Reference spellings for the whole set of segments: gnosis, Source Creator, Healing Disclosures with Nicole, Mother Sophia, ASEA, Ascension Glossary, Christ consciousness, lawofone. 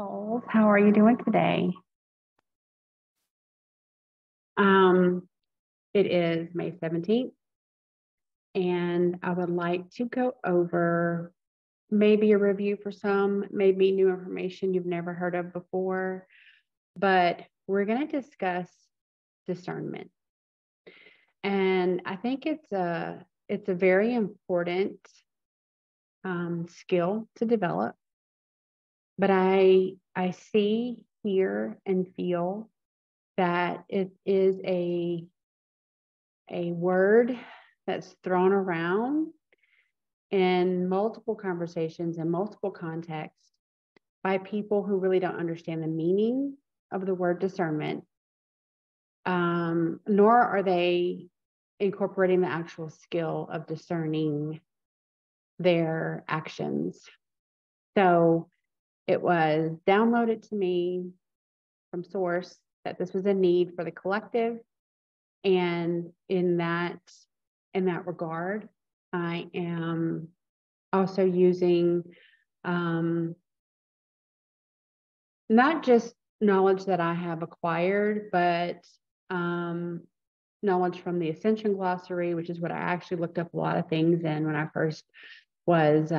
Souls, how are you doing today? It is May 17th, and I would like to go over maybe a review for some, maybe new information you've never heard of before, but we're going to discuss discernment. And I think it's a very important skill to develop. But I see, hear, and feel that it is a word that's thrown around in multiple conversations and multiple contexts by people who really don't understand the meaning of the word discernment, nor are they incorporating the actual skill of discerning their actions. So it was downloaded to me from source that this was a need for the collective. And in that regard, I am also using not just knowledge that I have acquired, but knowledge from the Ascension Glossary, which is what I actually looked up a lot of things in when I first was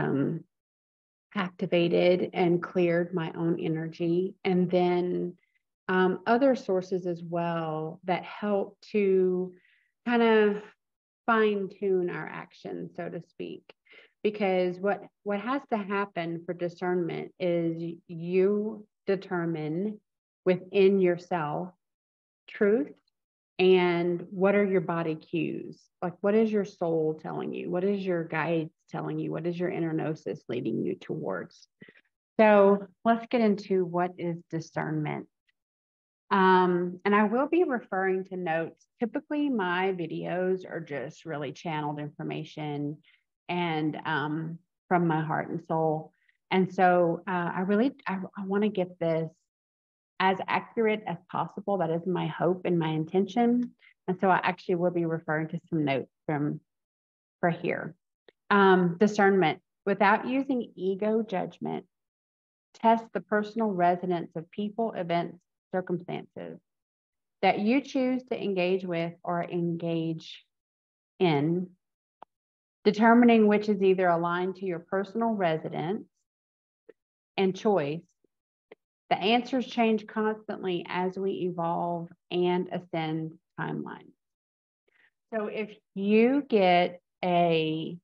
activated and cleared my own energy. And then other sources as well that help to kind of fine tune our action, so to speak, because what has to happen for discernment is you determine within yourself truth and what are your body cues? Like, what is your soul telling you? What is your guides telling you? What is your inner gnosis leading you towards? So let's get into what is discernment. And I will be referring to notes. Typically, my videos are just really channeled information and from my heart and soul. And so I want to get this as accurate as possible. That is my hope and my intention. And so I actually will be referring to some notes for here. Discernment, without using ego judgment, test the personal resonance of people, events, circumstances that you choose to engage with or engage in, determining which is either aligned to your personal resonance and choice. The answers change constantly as we evolve and ascend timelines. So if you get a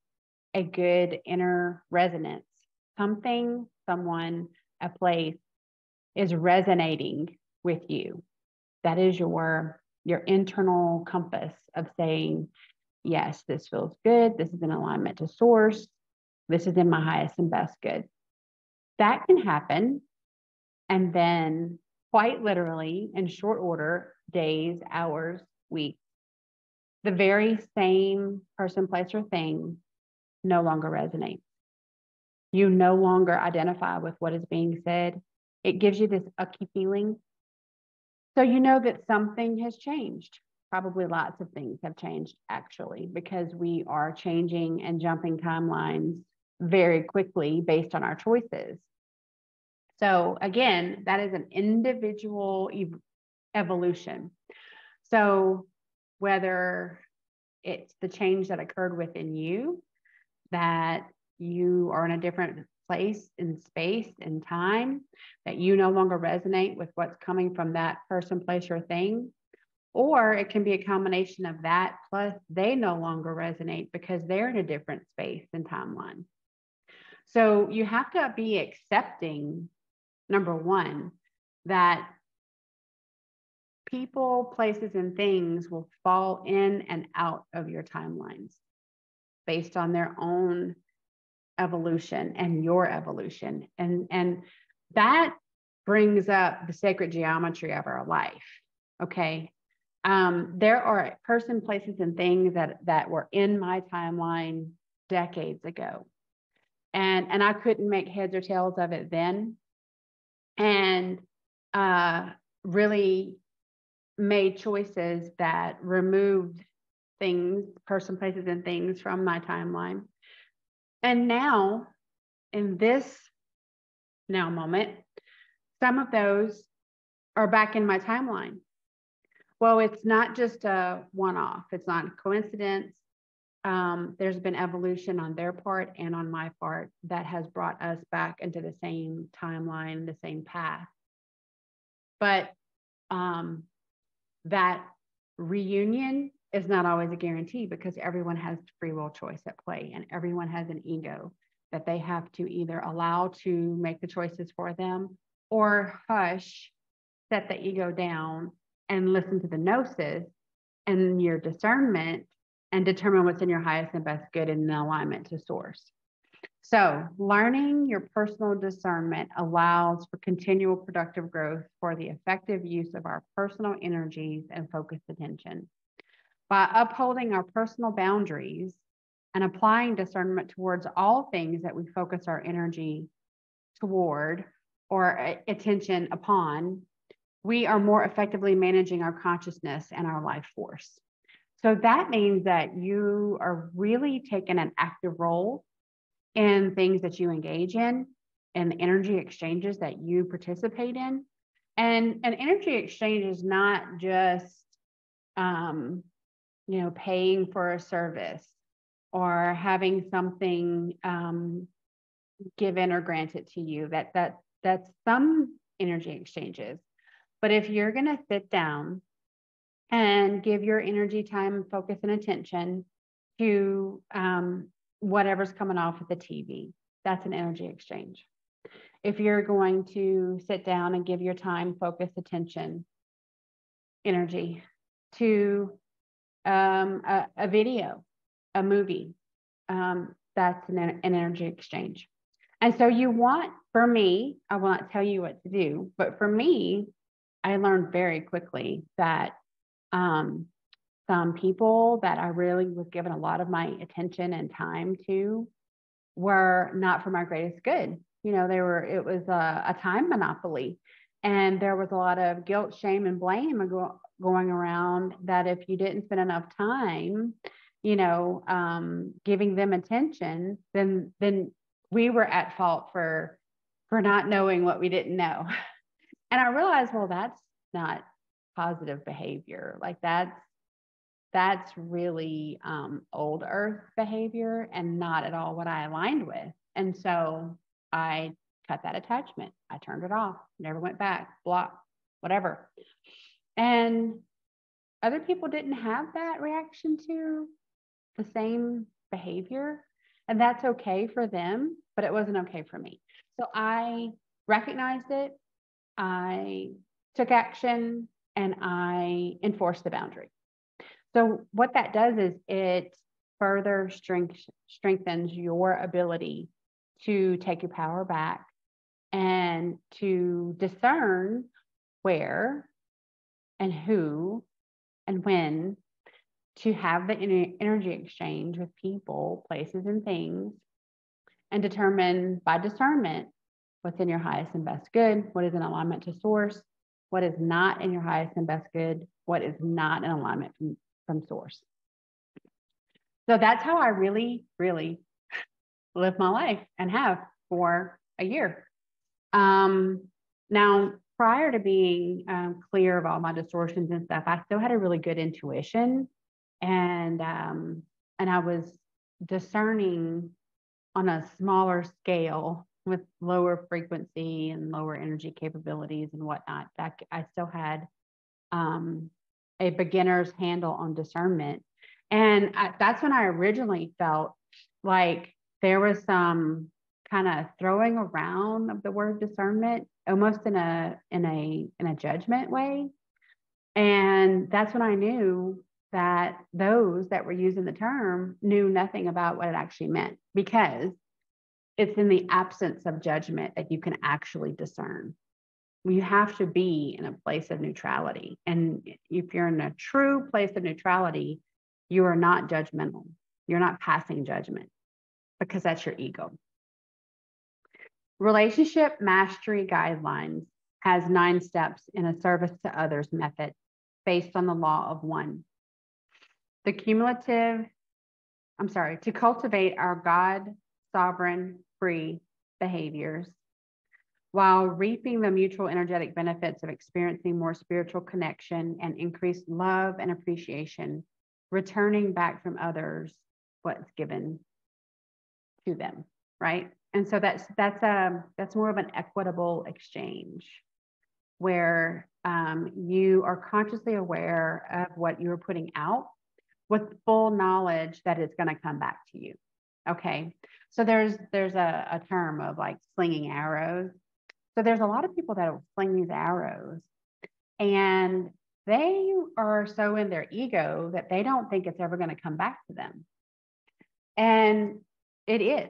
good inner resonance, something, someone, a place is resonating with you, that is your internal compass of saying, yes, this feels good. This is in alignment to source. This is in my highest and best good. That can happen. And then quite literally in short order, days, hours, weeks, the very same person, place, or thing no longer resonates. You no longer identify with what is being said. It gives you this icky feeling. So you know that something has changed. Probably lots of things have changed, actually, because we are changing and jumping timelines very quickly based on our choices. So again, that is an individual evolution. So whether it's the change that occurred within you, that you are in a different place in space and time, that you no longer resonate with what's coming from that person, place, or thing, or it can be a combination of that, plus they no longer resonate because they're in a different space and timeline. So you have to be accepting, number one, that people, places, and things will fall in and out of your timelines based on their own evolution and your evolution. And that brings up the sacred geometry of our life, okay? There are person, places, and things that were in my timeline decades ago. And I couldn't make heads or tails of it then. And really made choices that removed things, person, places, and things from my timeline. And now, in this now moment, Some of those are back in my timeline. Well, it's not just a one-off. It's not a coincidence. There's been evolution on their part and on my part that has brought us back into the same timeline, the same path. But that reunion is not always a guarantee, because everyone has free will choice at play, and everyone has an ego that they have to either allow to make the choices for them, or hush, set the ego down and listen to the gnosis and your discernment and determine what's in your highest and best good in alignment to source. So learning your personal discernment allows for continual productive growth for the effective use of our personal energies and focused attention. By upholding our personal boundaries and applying discernment towards all things that we focus our energy toward or attention upon, we are more effectively managing our consciousness and our life force. So that means that you are really taking an active role in things that you engage in and the energy exchanges that you participate in. And an energy exchange is not just, you know, paying for a service or having something given or granted to you. That's some energy exchanges. But if you're going to sit down and give your energy, time, focus, and attention to whatever's coming off of the TV, that's an energy exchange. If you're going to sit down and give your time, focus, attention, energy to a video, a movie, that's an energy exchange. And so you want, for me, I will not tell you what to do, but for me, I learned very quickly that some people that I really was giving a lot of my attention and time to were not for my greatest good. You know, they were, it was a time monopoly, and there was a lot of guilt, shame, and blame going around that if you didn't spend enough time, you know, giving them attention, then we were at fault for not knowing what we didn't know. And I realized, well, that's not positive behavior. Like that's really old earth behavior and not at all what I aligned with. And so I cut that attachment. I turned it off, never went back, blocked, whatever. And other people didn't have that reaction to the same behavior. And that's okay for them, but it wasn't okay for me. So I recognized it. I took action and I enforced the boundary. So what that does is it further strengthens your ability to take your power back and to discern where and who and when to have the energy exchange with people, places, and things, and determine by discernment what's in your highest and best good, what is in alignment to source, what is not in your highest and best good, what is not in alignment from source. So that's how I really, really live my life and have for a year. Now, prior to being clear of all my distortions and stuff, I still had a really good intuition, and I was discerning on a smaller scale with lower frequency and lower energy capabilities and whatnot. I still had a beginner's handle on discernment. And that's when I originally felt like there was some kind of throwing around of the word discernment, almost in a judgment way. And that's when I knew that those that were using the term knew nothing about what it actually meant, because it's in the absence of judgment that you can actually discern. You have to be in a place of neutrality. And if you're in a true place of neutrality, you are not judgmental. You're not passing judgment, because that's your ego. Relationship Mastery Guidelines has 9 steps in a service to others method based on the law of one. To cultivate our God-sovereign free behaviors, while reaping the mutual energetic benefits of experiencing more spiritual connection and increased love and appreciation, returning back from others what's given to them, right? And so that's more of an equitable exchange where you are consciously aware of what you're putting out with full knowledge that it's going to come back to you. Okay. So there's a term of like slinging arrows. So there's a lot of people that will sling these arrows and they are so in their ego that they don't think it's ever going to come back to them. And it is.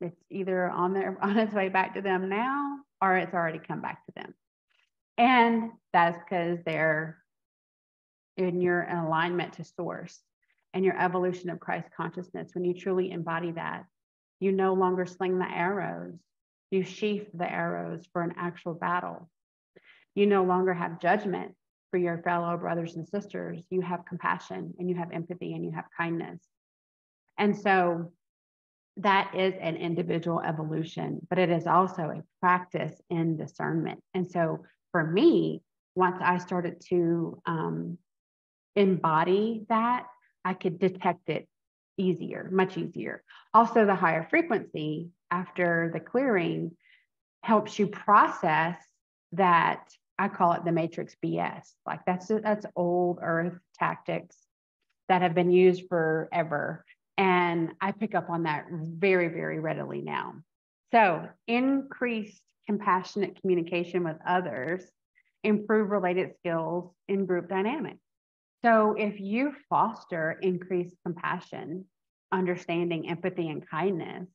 It's either on its way back to them now, or it's already come back to them. And that's because they're in your alignment to source and your evolution of Christ consciousness. When you truly embody that, you no longer sling the arrows. You sheath the arrows for an actual battle. You no longer have judgment for your fellow brothers and sisters. You have compassion and you have empathy and you have kindness. And so that is an individual evolution, but it is also a practice in discernment. And so for me, once I started to embody that, I could detect it easier, much easier. Also, the higher frequency after the clearing helps you process that. I call it the matrix BS. Like that's old earth tactics that have been used forever. And I pick up on that very, very readily now. So increased compassionate communication with others, improve related skills in group dynamics. So if you foster increased compassion, understanding, empathy, and kindness,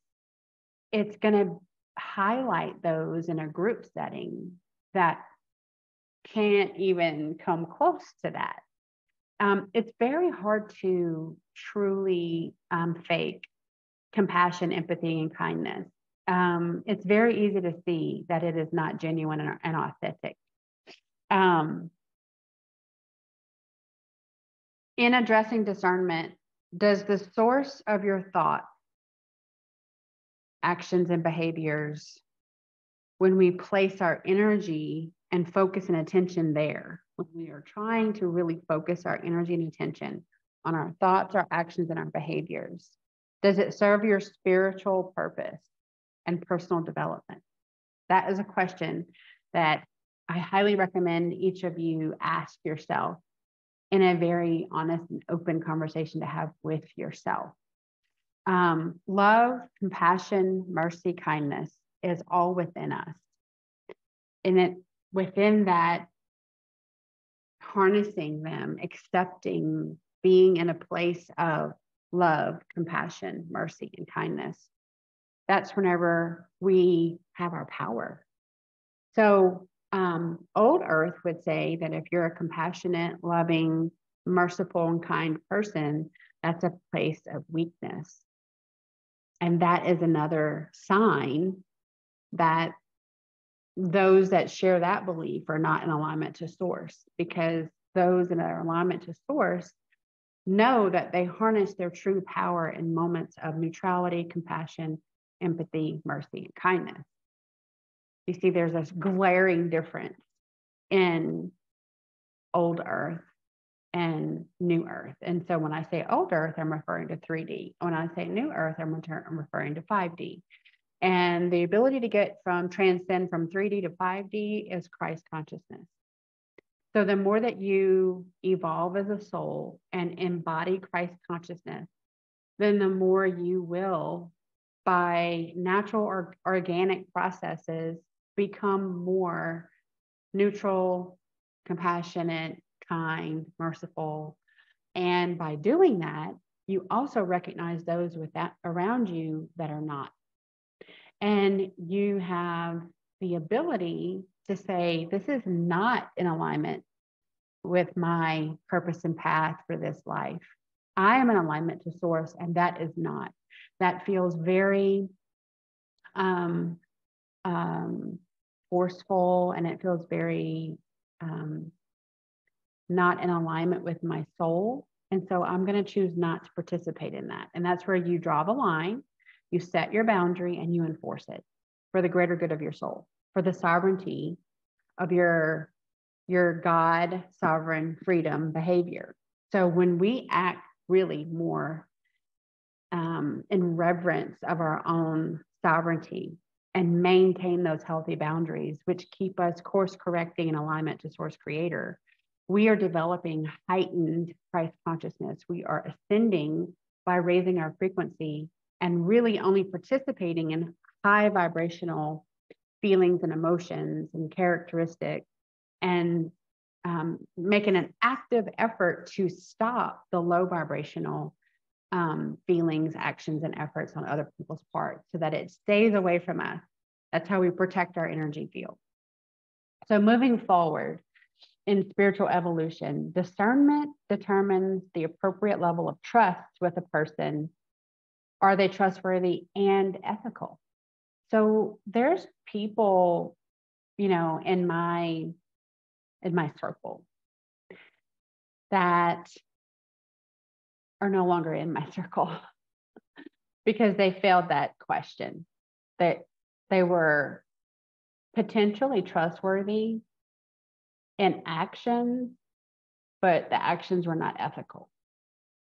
it's going to highlight those in a group setting that can't even come close to that. It's very hard to truly fake compassion, empathy, and kindness. It's very easy to see that it is not genuine and authentic. In addressing discernment, does the source of your thought, actions, and behaviors, when we place our energy and focus and attention there, when we are trying to really focus our energy and attention on our thoughts, our actions, and our behaviors, does it serve your spiritual purpose and personal development? That is a question that I highly recommend each of you ask yourself in a very honest and open conversation to have with yourself. Love, compassion, mercy, kindness is all within us. And within that, harnessing them, accepting, being in a place of love, compassion, mercy, and kindness, that's whenever we have our power. So old earth would say that if you're a compassionate, loving, merciful, and kind person, that's a place of weakness. And that is another sign that those that share that belief are not in alignment to source, because those in their alignment to source know that they harness their true power in moments of neutrality, compassion, empathy, mercy, and kindness. You see, there's this glaring difference in old earth and new earth. And so when I say old earth, I'm referring to 3D. When I say new earth, I'm referring to 5D. And the ability to transcend from 3D to 5D is Christ consciousness. So the more that you evolve as a soul and embody Christ consciousness, then the more you will, by natural or organic processes, become more neutral, compassionate, kind, merciful. And by doing that, you also recognize those around you that are not. And you have the ability to say, this is not in alignment with my purpose and path for this life. I am in alignment to source, and that is not. That feels very forceful, and it feels very not in alignment with my soul. And so I'm going to choose not to participate in that. And that's where you draw the line. You set your boundary and you enforce it for the greater good of your soul. for the sovereignty of your God sovereign freedom behavior. So when we act really more in reverence of our own sovereignty and maintain those healthy boundaries, which keep us course correcting in alignment to source creator, we are developing heightened Christ consciousness. We are ascending by raising our frequency and really only participating in high vibrational feelings and emotions and characteristics, and making an active effort to stop the low vibrational feelings, actions, and efforts on other people's part so that it stays away from us. That's how we protect our energy field. So moving forward in spiritual evolution, discernment determines the appropriate level of trust with a person. Are they trustworthy and ethical? So there's people, you know, in my circle that are no longer in my circle because they failed that question, that they were potentially trustworthy in action, but the actions were not ethical,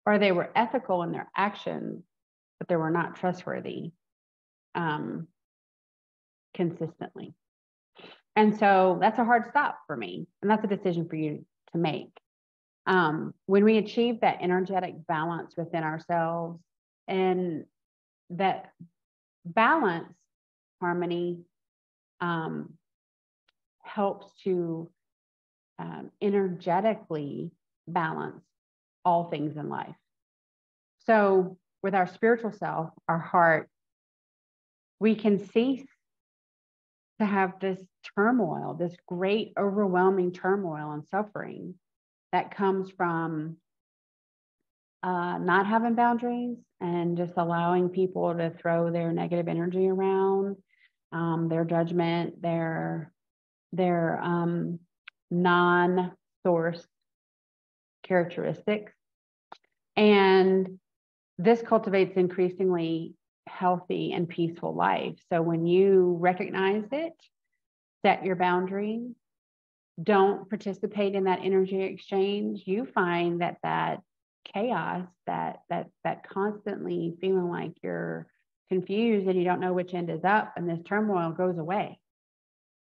or they were ethical in their actions, but they were not trustworthy consistently. And so that's a hard stop for me. And that's a decision for you to make. When we achieve that energetic balance within ourselves, and that balance, harmony, helps to energetically balance all things in life. So with our spiritual self, our heart, we can cease to have this turmoil, this great overwhelming turmoil and suffering that comes from not having boundaries and just allowing people to throw their negative energy around, their judgment, their non-source characteristics. And this cultivates increasingly healthy and peaceful life. So when you recognize it, set your boundaries, don't participate in that energy exchange, you find that that chaos, that constantly feeling like you're confused and you don't know which end is up, and this turmoil goes away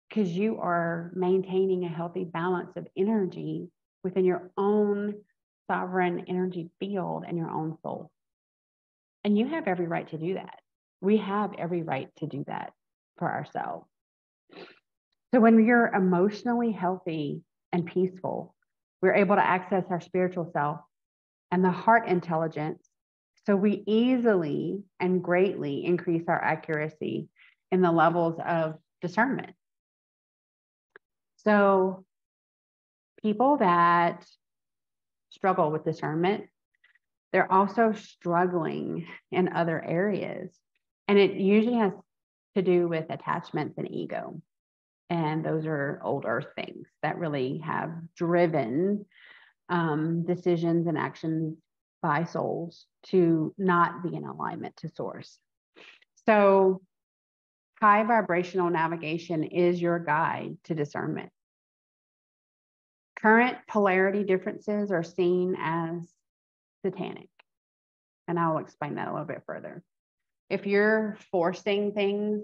because you are maintaining a healthy balance of energy within your own sovereign energy field and your own soul. And you have every right to do that. We have every right to do that for ourselves. So when you're emotionally healthy and peaceful, we're able to access our spiritual self and the heart intelligence. So we easily and greatly increase our accuracy in the levels of discernment. So people that struggle with discernment, they're also struggling in other areas. And it usually has to do with attachments and ego. And those are old earth things that really have driven decisions and actions by souls to not be in alignment to source. So high vibrational navigation is your guide to discernment. Current polarity differences are seen as satanic. And I'll explain that a little bit further. If you're forcing things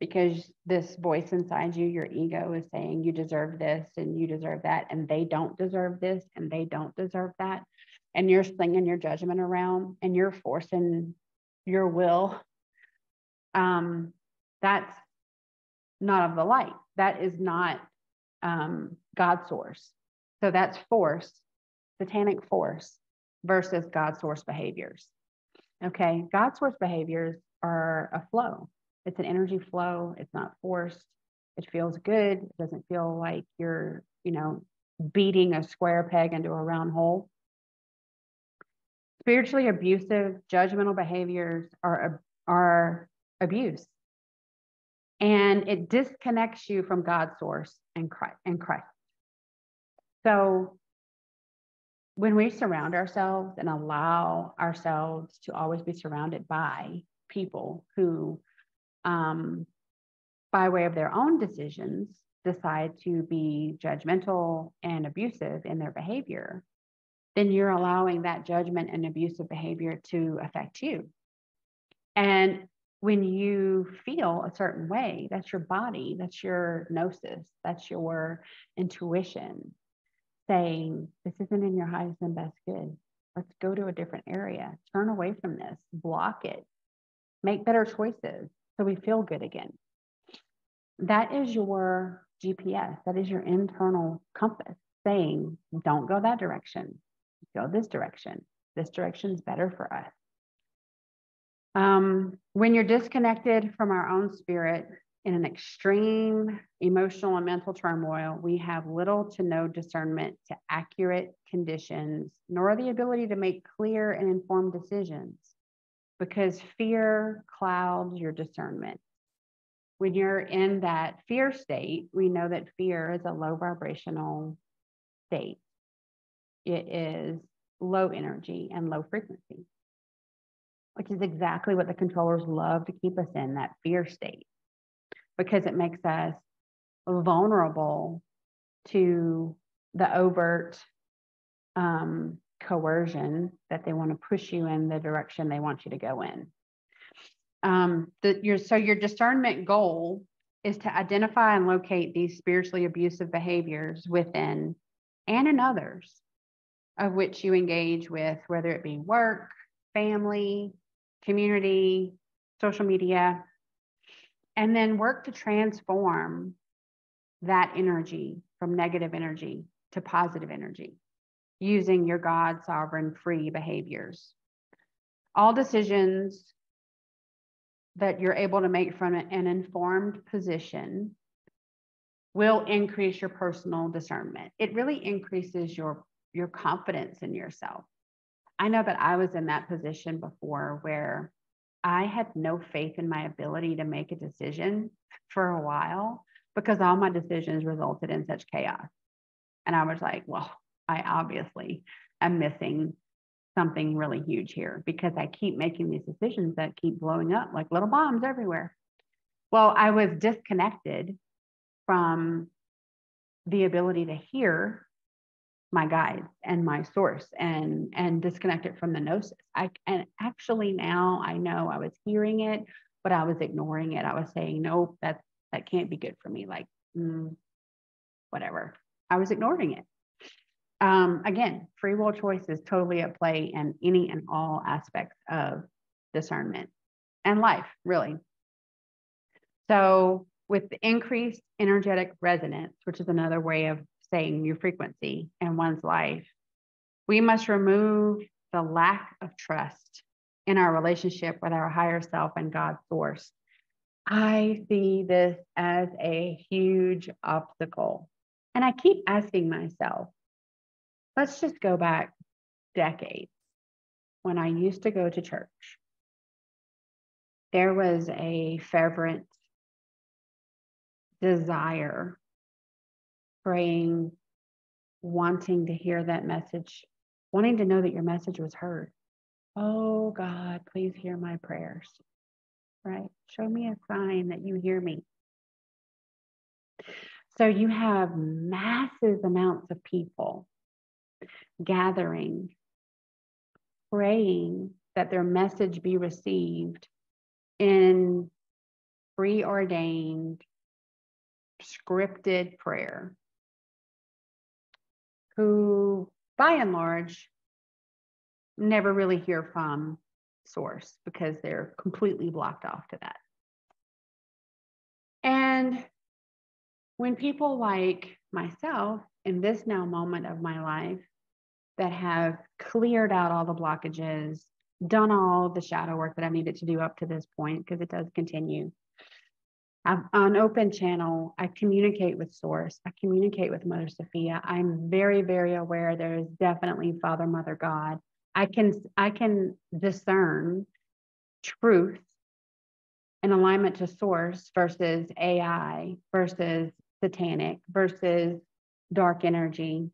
because this voice inside you, your ego, is saying you deserve this and you deserve that, and they don't deserve this and they don't deserve that, and you're slinging your judgment around and you're forcing your will, that's not of the light. That is not God source. So that's force, satanic force, versus God source behaviors. Okay, God source behaviors are a flow. It's an energy flow. It's not forced. It feels good. It doesn't feel like you're, you know, beating a square peg into a round hole. Spiritually abusive, judgmental behaviors are abuse. And it disconnects you from God's source and Christ. So when we surround ourselves and allow ourselves to always be surrounded by people who by way of their own decisions, decide to be judgmental and abusive in their behavior, then you're allowing that judgment and abusive behavior to affect you. And when you feel a certain way, that's your body, that's your gnosis, that's your intuition saying, this isn't in your highest and best good. Let's go to a different area, turn away from this, block it, make better choices so we feel good again. That is your GPS, that is your internal compass saying, don't go that direction, go this direction. This direction's better for us. When you're disconnected from our own spirit in an extreme emotional and mental turmoil, we have little to no discernment to accurate conditions, nor the ability to make clear and informed decisions because fear clouds your discernment. When you're in that fear state, we know that fear is a low vibrational state. It is low energy and low frequency, which is exactly what the controllers love to keep us in, that fear state, because it makes us vulnerable to the overt coercion that they want to push you in the direction they want you to go in. So your discernment goal is to identify and locate these spiritually abusive behaviors within and in others of which you engage with, whether it be work, family, community, social media, and then work to transform that energy from negative energy to positive energy using your God sovereign free behaviors. All decisions that you're able to make from an informed position will increase your personal discernment. It really increases your confidence in yourself. I know that I was in that position before where I had no faith in my ability to make a decision for a while because all my decisions resulted in such chaos. And I was like, well, I obviously am missing something really huge here because I keep making these decisions that keep blowing up like little bombs everywhere. Well, I was disconnected from the ability to hear my guides and my source and disconnect it from the gnosis. And actually now I know I was hearing it, but I was ignoring it. I was saying, no, that can't be good for me. Like, whatever. I was ignoring it. Again, free will choice is totally at play in any and all aspects of discernment and life, really. So with the increased energetic resonance, which is another way of saying new frequency in one's life, we must remove the lack of trust in our relationship with our higher self and God's source. I see this as a huge obstacle. And I keep asking myself, let's just go back decades. When I used to go to church, there was a fervent desire, praying, wanting to hear that message, wanting to know that your message was heard. Oh God, please hear my prayers, right? Show me a sign that you hear me. So you have massive amounts of people gathering, praying that their message be received in preordained, scripted prayer, who by and large never really hear from source because they're completely blocked off to that. And when people like myself in this now moment of my life that have cleared out all the blockages, done all the shadow work that I needed to do up to this point, because it does continue, I'm on open channel, I communicate with source, I communicate with Mother Sophia. I'm very, very aware there is definitely Father, Mother, God. I can discern truth in alignment to source versus AI versus satanic versus dark energy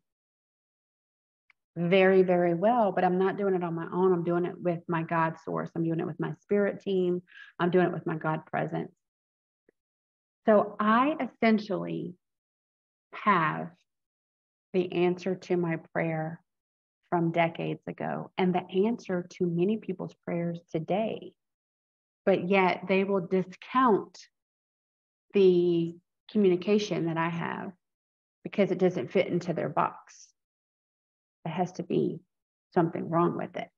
very, very well, but I'm not doing it on my own. I'm doing it with my God source. I'm doing it with my spirit team. I'm doing it with my God presence. So I essentially have the answer to my prayer from decades ago and the answer to many people's prayers today, but yet they will discount the communication that I have because it doesn't fit into their box. There has to be something wrong with it.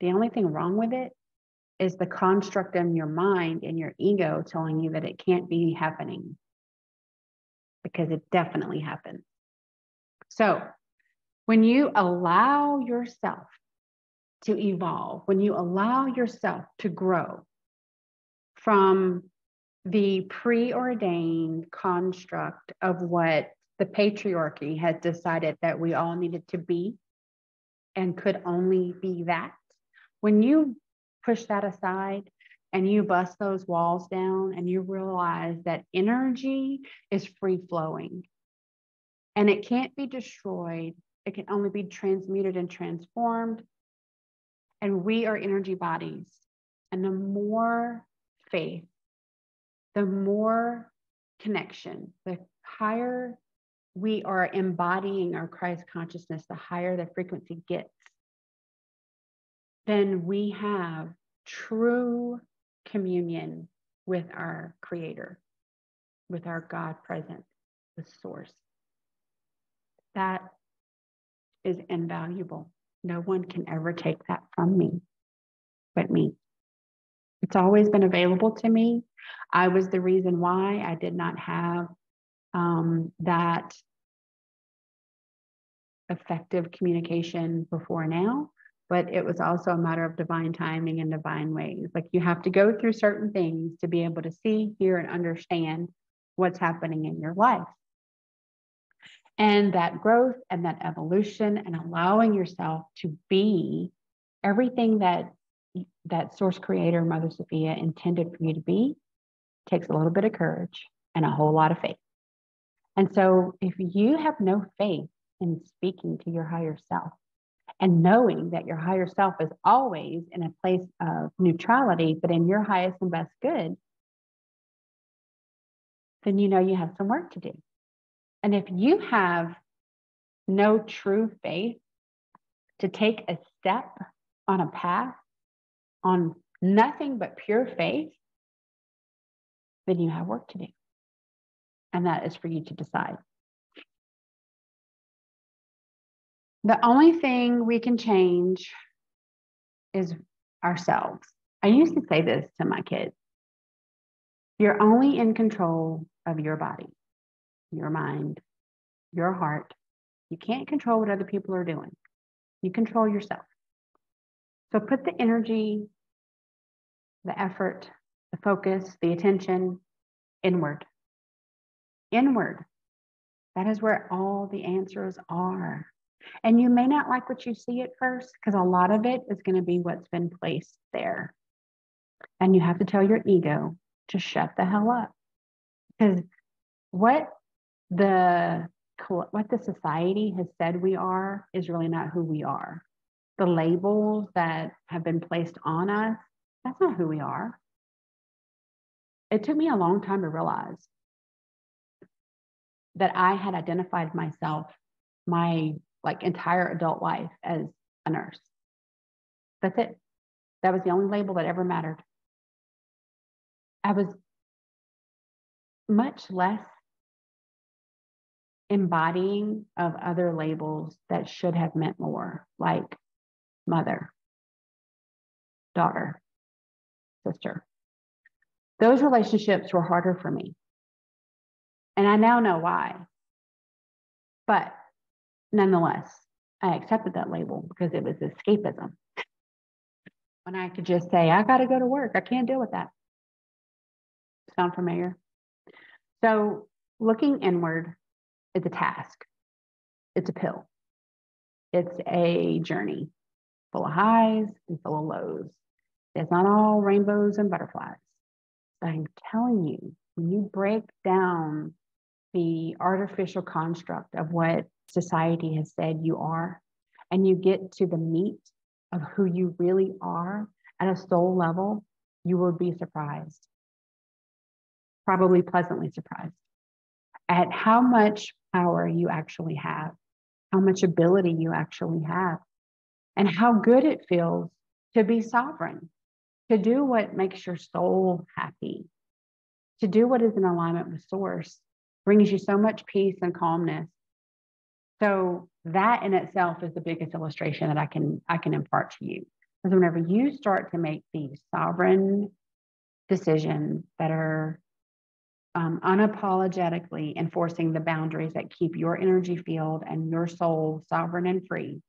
The only thing wrong with it is the construct in your mind and your ego telling you that it can't be happening, because it definitely happens. So when you allow yourself to evolve, when you allow yourself to grow from the preordained construct of what the patriarchy has decided that we all needed to be and could only be that, when you push that aside and you bust those walls down and you realize that energy is free flowing and it can't be destroyed, it can only be transmuted and transformed. And we are energy bodies. And the more faith, the more connection, the higher we are embodying our Christ consciousness, the higher the frequency gets, then we have true communion with our Creator, with our God present, the source. That is invaluable. No one can ever take that from me but me. It's always been available to me. I was the reason why I did not have that effective communication before now. But it was also a matter of divine timing and divine ways. Like, you have to go through certain things to be able to see, hear, and understand what's happening in your life. And that growth and that evolution and allowing yourself to be everything that Source Creator, Mother Sophia, intended for you to be takes a little bit of courage and a whole lot of faith. And so if you have no faith in speaking to your higher self, and knowing that your higher self is always in a place of neutrality, but in your highest and best good, then you know you have some work to do. And if you have no true faith to take a step on a path on nothing but pure faith, then you have work to do. And that is for you to decide. The only thing we can change is ourselves. I used to say this to my kids. You're only in control of your body, your mind, your heart. You can't control what other people are doing. You control yourself. So put the energy, the effort, the focus, the attention inward. Inward. That is where all the answers are. And you may not like what you see at first, because a lot of it is going to be what's been placed there. And you have to tell your ego to shut the hell up. Because what the society has said we are is really not who we are. The labels that have been placed on us, that's not who we are. It took me a long time to realize that I had identified myself, my entire adult life, as a nurse. That's it. That was the only label that ever mattered. I was much less embodying of other labels that should have meant more, like mother, daughter, sister. Those relationships were harder for me. And I now know why. But nonetheless, I accepted that label because it was escapism. When I could just say, I got to go to work. I can't deal with that. Sound familiar? So looking inward is a task. It's a pill. It's a journey full of highs and full of lows. It's not all rainbows and butterflies. I'm telling you, when you break down the artificial construct of what society has said you are, and you get to the meat of who you really are at a soul level, you will be surprised. probably pleasantly surprised at how much power you actually have, how much ability you actually have, and how good it feels to be sovereign, to do what makes your soul happy, to do what is in alignment with Source, brings you so much peace and calmness. So that in itself is the biggest illustration that I can impart to you. Because whenever you start to make these sovereign decisions that are unapologetically enforcing the boundaries that keep your energy field and your soul sovereign and free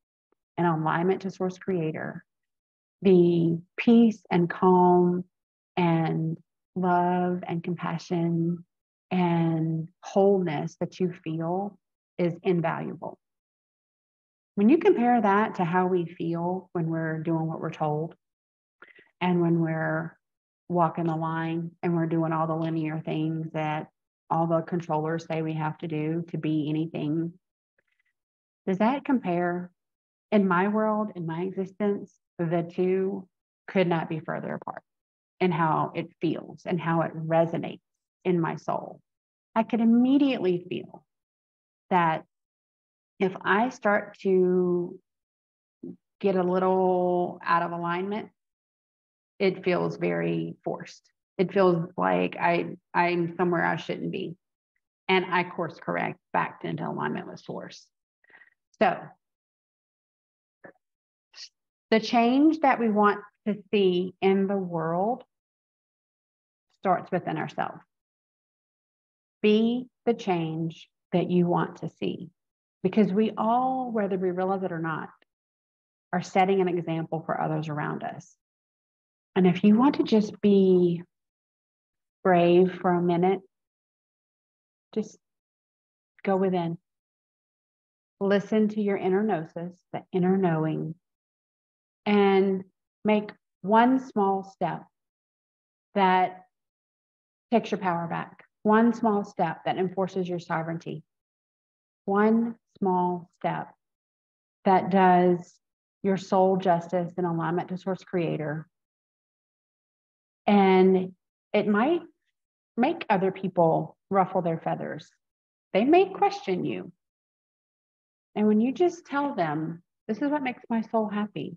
in alignment to Source Creator, the peace and calm and love and compassion and wholeness that you feel is invaluable. When you compare that to how we feel when we're doing what we're told and when we're walking the line and we're doing all the linear things that all the controllers say we have to do to be anything, does that compare? In my world, in my existence, the two could not be further apart in how it feels and how it resonates in my soul. I could immediately feel that if I start to get a little out of alignment, it feels very forced. It feels like I'm somewhere I shouldn't be. And I course correct back into alignment with Source. So the change that we want to see in the world starts within ourselves. Be the change that you want to see. Because we all, whether we realize it or not, are setting an example for others around us. And if you want to just be brave for a minute, just go within. Listen to your inner gnosis, the inner knowing, and make one small step that takes your power back. One small step that enforces your sovereignty. One small step that does your soul justice in alignment to Source Creator. And it might make other people ruffle their feathers. They may question you. And when you just tell them, this is what makes my soul happy,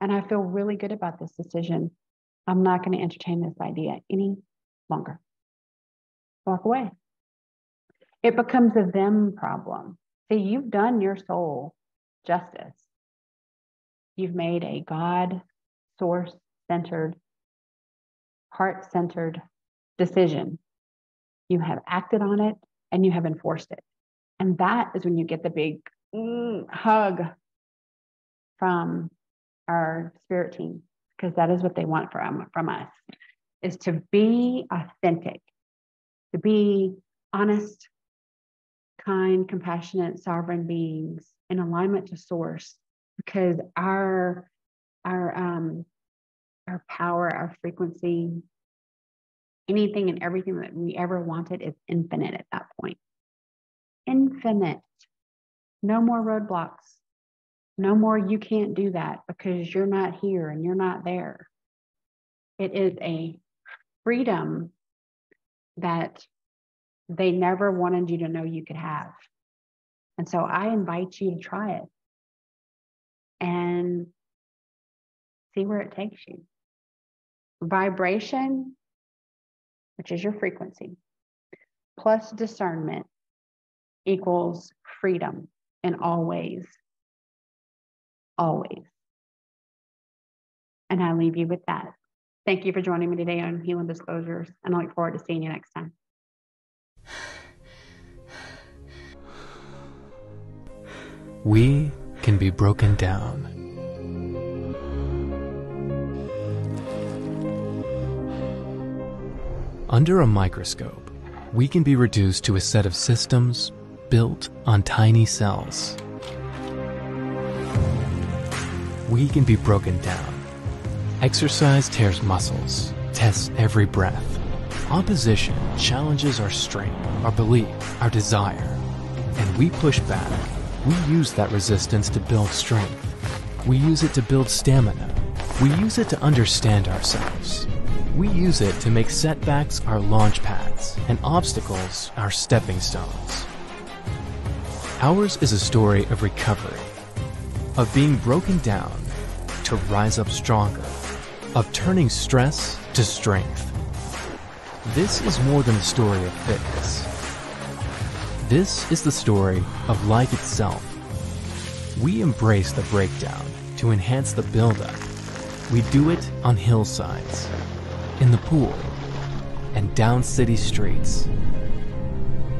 and I feel really good about this decision, I'm not going to entertain this idea any longer. Walk away. It becomes a them problem. See, you've done your soul justice. You've made a God, source-centered, heart-centered decision. You have acted on it and you have enforced it. And that is when you get the big hug from our spirit team, because that is what they want from us, is to be authentic. To be honest, kind, compassionate, sovereign beings in alignment to Source, because our power, our frequency, anything and everything that we ever wanted is infinite at that point. Infinite. No more roadblocks. No more you can't do that because you're not here and you're not there. It is a freedom that they never wanted you to know you could have. And so I invite you to try it and see where it takes you. Vibration, which is your frequency, plus discernment equals freedom in all ways. Always. And I leave you with that. Thank you for joining me today on Healing Disclosures, and I look forward to seeing you next time. We can be broken down. Under a microscope, we can be reduced to a set of systems built on tiny cells. We can be broken down. Exercise tears muscles, tests every breath. Opposition challenges our strength, our belief, our desire. And we push back. We use that resistance to build strength. We use it to build stamina. We use it to understand ourselves. We use it to make setbacks our launch pads and obstacles our stepping stones. Ours is a story of recovery, of being broken down to rise up stronger, of turning stress to strength. This is more than a story of fitness. This is the story of life itself. We embrace the breakdown to enhance the buildup. We do it on hillsides, in the pool, and down city streets.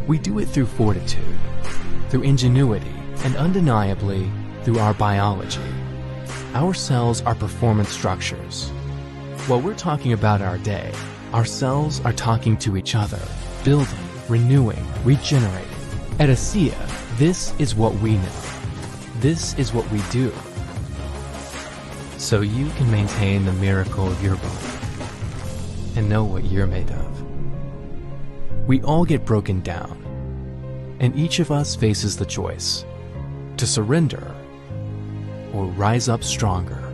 We do it through fortitude, through ingenuity, and undeniably through our biology. Our cells are performance structures. While we're talking about our day, our cells are talking to each other, building, renewing, regenerating. At ASEA, this is what we know. This is what we do. So you can maintain the miracle of your body and know what you're made of. We all get broken down, and each of us faces the choice to surrender or rise up stronger.